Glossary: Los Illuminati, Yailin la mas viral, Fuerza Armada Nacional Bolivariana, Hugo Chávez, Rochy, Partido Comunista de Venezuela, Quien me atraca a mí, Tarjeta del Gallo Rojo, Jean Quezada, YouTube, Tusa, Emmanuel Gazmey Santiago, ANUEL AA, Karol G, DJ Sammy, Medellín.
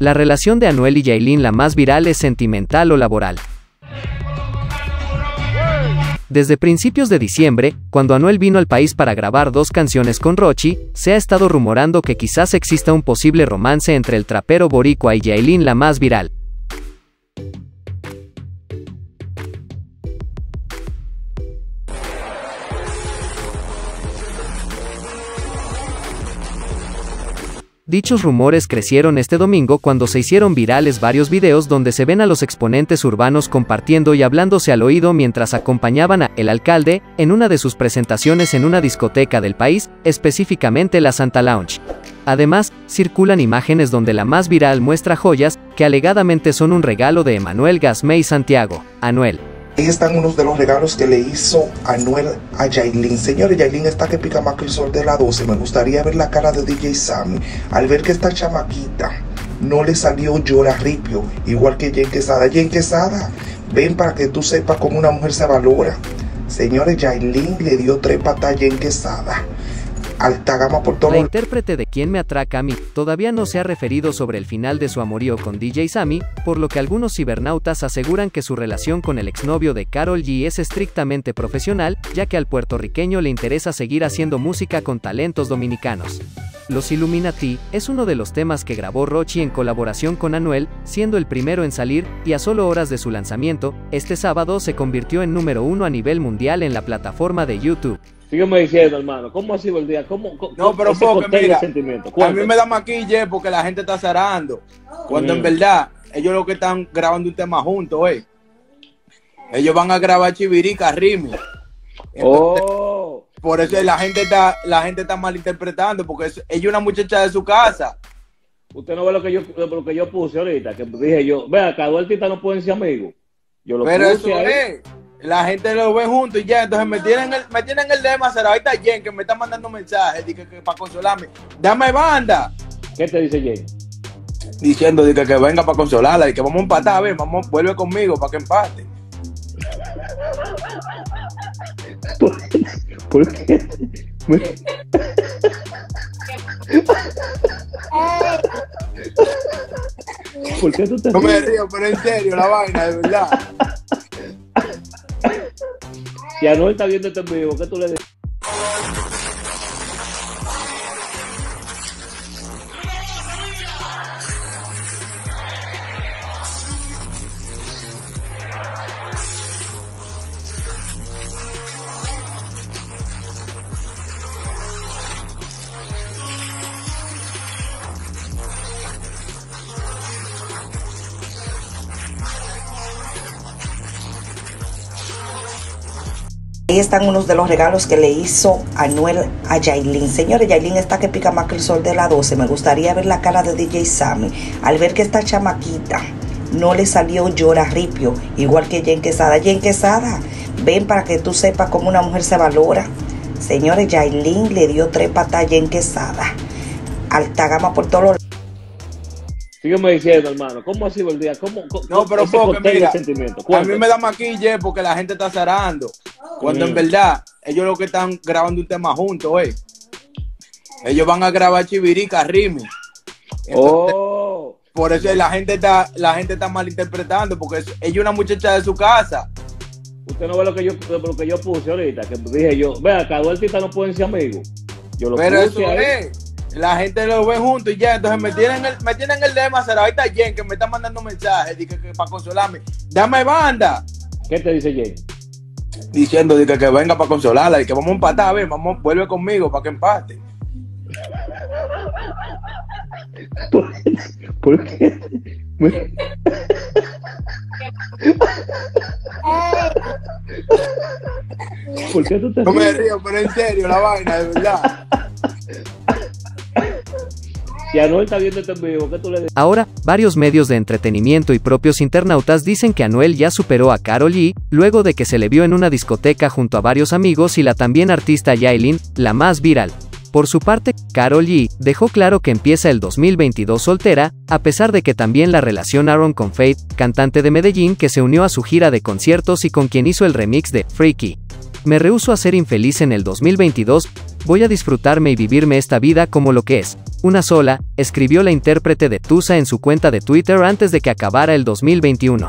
La relación de Anuel y Yailin la más viral es sentimental o laboral. Desde principios de diciembre, cuando Anuel vino al país para grabar 2 canciones con Rochy, se ha estado rumorando que quizás exista un posible romance entre el trapero boricua y Yailin la más viral. Dichos rumores crecieron este domingo cuando se hicieron virales varios videos donde se ven a los exponentes urbanos compartiendo y hablándose al oído mientras acompañaban a El Alcalde en una de sus presentaciones en una discoteca del país, específicamente la Santa Lounge. Además, circulan imágenes donde la más viral muestra joyas que alegadamente son un regalo de Emmanuel Gazmey Santiago. Anuel. Ahí están unos de los regalos que le hizo Anuel a Yailin. Señores, Yailin está que pica más que el sol de la 12. Me gustaría ver la cara de DJ Sammy al ver que esta chamaquita no le salió llorarripio, igual que Jean Quezada. Jean Quezada, ven para que tú sepas cómo una mujer se valora. Señores, Yailin le dio 3 patas a Jean Quezada. Alta gama por todo. La intérprete de Quien me atraca a mí todavía no se ha referido sobre el final de su amorío con DJ Sammy, por lo que algunos cibernautas aseguran que su relación con el exnovio de Karol G es estrictamente profesional, ya que al puertorriqueño le interesa seguir haciendo música con talentos dominicanos. Los Illuminati es uno de los temas que grabó Rochy en colaboración con Anuel, siendo el primero en salir, y a solo horas de su lanzamiento, este sábado se convirtió en número 1 a nivel mundial en la plataforma de YouTube. Sígueme diciendo, hermano, ¿cómo ha sido el día? ¿Cómo no, pero porque, mira, a mí me da maquillaje porque la gente está cerrando. Cuando en verdad, ellos lo que están grabando un tema juntos, ellos van a grabar Chivirica, Rimi. Por eso la gente está malinterpretando, porque ella es una muchacha de su casa. Usted no ve lo que yo puse ahorita, que dije yo, vea, cada artista no pueden ser amigos. Yo lo pero puse eso ahí. La gente lo ve juntos y ya, entonces me tienen el tema, será ahorita Jen que me está mandando mensajes que para consolarme. Dame banda. ¿Qué te dice Jen? Diciendo que venga para consolarla y que vamos a empatar, a ver, vuelve conmigo para que empate. ¿Por qué? ¿Por qué tú te ríes? No me río, pero en serio, la vaina, de verdad. Si Anuel está viendo este video, ¿qué tú le dices? Ahí están unos de los regalos que le hizo Anuel a Yailin. Señores, Yailin está que pica más que el sol de la 12. Me gustaría ver la cara de DJ Sammy al ver que esta chamaquita no le salió llorarripio, igual que Jean Quezada. Jean Quezada, ven para que tú sepas cómo una mujer se valora. Señores, Yailin le dio 3 patas a Jean Quezada. Alta gama por todos los... Sígueme diciendo, hermano, ¿cómo ha sido el día? No, pero porque, mira, a mí me da maquillaje porque la gente está zarando. Cuando en verdad, ellos lo que están grabando un tema juntos, ellos van a grabar Chivirica, Rimi. Por eso la gente está malinterpretando, porque ella es una muchacha de su casa. Usted no ve lo que yo puse ahorita, que dije yo, vea, cada artista no pueden ser amigos. Yo lo pero puse eso ahí. La gente lo ve juntos y ya, entonces me tienen el tema, será ahorita Jen que me está mandando mensajes que para consolarme. Dame banda. ¿Qué te dice Jen? Diciendo que venga para consolarla y que vamos a empatar, a ver, vuelve conmigo para que empate. ¿Por qué? ¿Por qué tú te ríes? No me río, pero en serio, la vaina, de verdad. Ahora, varios medios de entretenimiento y propios internautas dicen que Anuel ya superó a Karol G, luego de que se le vio en una discoteca junto a varios amigos y la también artista Yailin, la más viral. Por su parte, Karol G dejó claro que empieza el 2022 soltera, a pesar de que también la relacionaron con Faith, cantante de Medellín que se unió a su gira de conciertos y con quien hizo el remix de Freaky. Me rehúso a ser infeliz en el 2022, voy a disfrutarme y vivirme esta vida como lo que es. una sola, escribió la intérprete de Tusa en su cuenta de Twitter antes de que acabara el 2021.